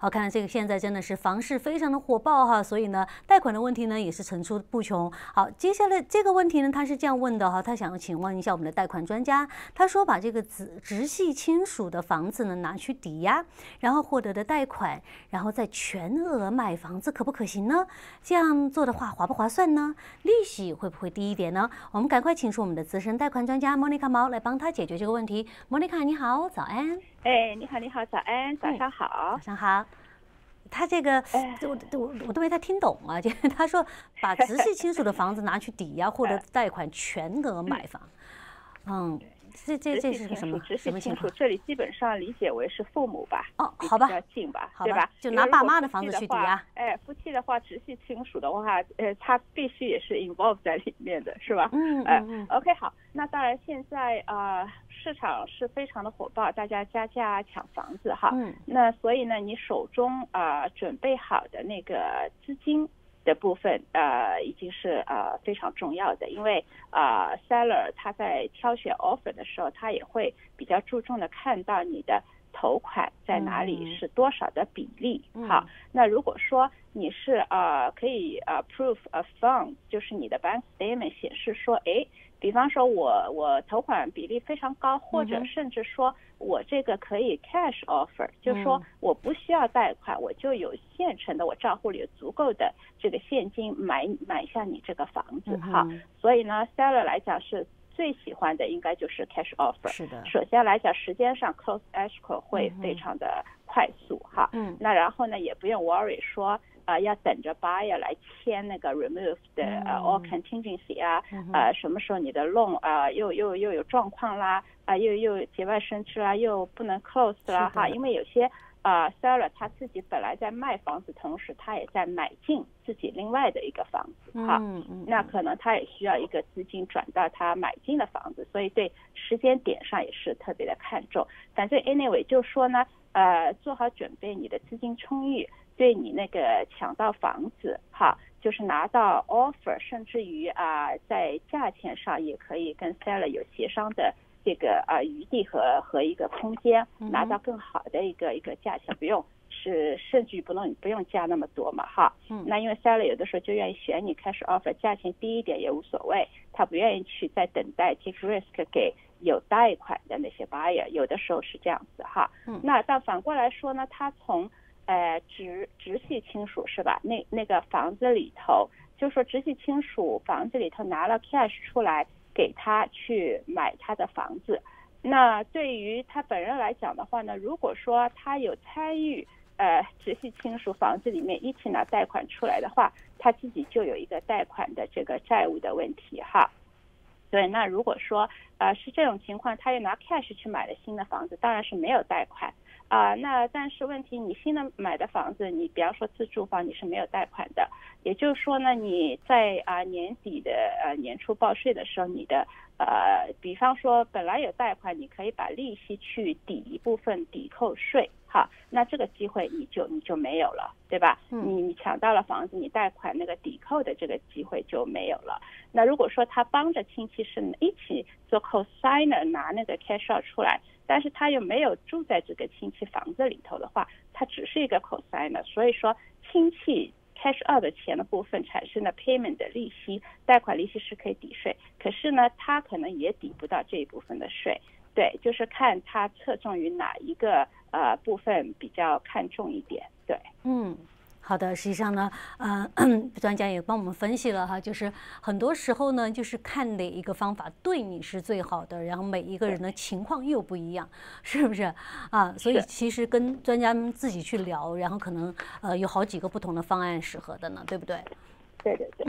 好，看来这个现在真的是房市非常的火爆哈，所以呢，贷款的问题呢也是层出不穷。好，接下来这个问题呢，他是这样问的哈，他想要请问一下我们的贷款专家，他说把这个直系亲属的房子呢拿去抵押，然后获得的贷款，然后再全额买房子，可不可行呢？这样做的话划不划算呢？利息会不会低一点呢？我们赶快请出我们的资深贷款专家Monica毛来帮他解决这个问题。Monica，你好，早安。哎，你好，你好，早安，早上好，早上好。他这个，我都没太听懂啊。他说把直系亲属的房子拿去抵押获得贷款，全额买房。嗯，这是个什么？直系亲属这里基本上理解为是父母吧？哦，好吧，比较近吧，对吧？就拿爸妈的房子去抵押。哎，夫妻的话，直系亲属的话，他必须也是 involved 在里面的是吧？OK， 好，那当然现在市场是非常的火爆，大家加价抢房子哈。那所以呢，你手中准备好的那个资金的部分已经是非常重要的，因为seller 他在挑选 offer 的时候，他也会比较注重的看到你的头款在哪里是多少的比例。好，那如果说你是可以proof of funds， 就是你的 bank statement 显示说，哎，比方说我头款比例非常高，或者甚至说我这个可以 cash offer，就是说我不需要贷款，我就有现成的，我账户里有足够的这个现金买下你这个房子哈。所以呢 ，seller 来讲是最喜欢的应该就是 cash offer。是的。首先来讲，时间上 close escrow 会非常的快速哈。那然后呢，也不用 worry 说要等着 buyer 来签那个 remove 的all contingency 啊，什么时候你的 loan 又有状况啦，又节外生枝啦，又不能 close 啦哈，因为有些seller 他自己本来在卖房子，同时他也在买进自己另外的一个房子哈，那可能他也需要一个资金转到他买进的房子，所以对时间点上也是特别的看重。反正 anyway 就说呢，做好准备，你的资金充裕。对你那个抢到房子哈，就是拿到 offer， 甚至于在价钱上也可以跟 seller 有协商的这个余地和一个空间，拿到更好的一个价钱，不用是甚至于不用加那么多嘛哈。那因为 seller 有的时候就愿意选你 cash offer， 价钱低一点也无所谓，他不愿意去再等待 take risk 给有贷款的那些 buyer， 有的时候是这样子哈。那但反过来说呢，他从直系亲属是吧？那个房子里头，就说直系亲属房子里头拿了 cash 出来给他去买他的房子。那对于他本人来讲的话呢，如果说他有参与直系亲属房子里面一起拿贷款出来的话，他自己就有一个贷款的这个债务的问题哈。对，那如果说是这种情况，他又拿 cash 去买了新的房子，当然是没有贷款。那但是问题，你新的买的房子，你比方说自住房，你是没有贷款的。也就是说呢，你在年底的年初报税的时候，你的比方说本来有贷款，你可以把利息去抵一部分抵扣税，哈，那这个机会你就没有了，对吧？你抢到了房子，你贷款那个抵扣的这个机会就没有了。那如果说他帮着亲戚是一起做 cosigner 拿那个 cash out 出来。但是他又没有住在这个亲戚房子里头的话，他只是一个 cosigner， 所以说亲戚 cash out 的钱的部分产生的 payment 的利息，贷款利息是可以抵税，可是呢，他可能也抵不到这一部分的税。对，就是看他侧重于哪一个部分比较看重一点。对，好的，实际上呢，专家也帮我们分析了哈，就是很多时候呢，就是看哪一个方法对你是最好的，然后每一个人的情况又不一样，是不是啊？所以其实跟专家们自己去聊，然后可能有好几个不同的方案适合的呢，对不对？对对对，